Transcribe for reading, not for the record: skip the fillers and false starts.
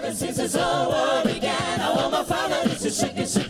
Ever since this whole world began, I want my father to shake and shake.